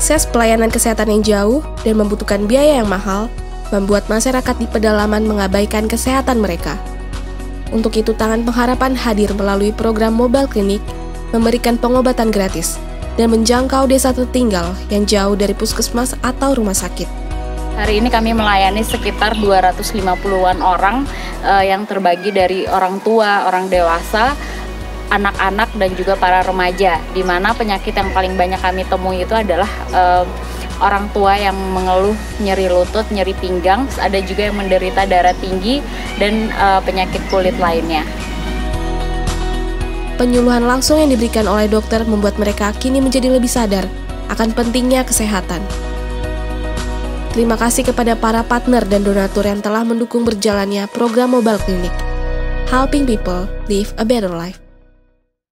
akses pelayanan kesehatan yang jauh dan membutuhkan biaya yang mahal, membuat masyarakat di pedalaman mengabaikan kesehatan mereka. Untuk itu, Tangan Pengharapan hadir melalui program Mobile Clinic, memberikan pengobatan gratis, dan menjangkau desa tertinggal yang jauh dari puskesmas atau rumah sakit. Hari ini kami melayani sekitar 250-an orang yang terbagi dari orang tua, orang dewasa, anak-anak, dan juga para remaja. Di mana penyakit yang paling banyak kami temui itu adalah orang tua yang mengeluh nyeri lutut, nyeri pinggang, ada juga yang menderita darah tinggi dan penyakit kulit lainnya. Penyuluhan langsung yang diberikan oleh dokter membuat mereka kini menjadi lebih sadar akan pentingnya kesehatan. Terima kasih kepada para partner dan donatur yang telah mendukung berjalannya program Mobile Clinic. Helping people live a better life.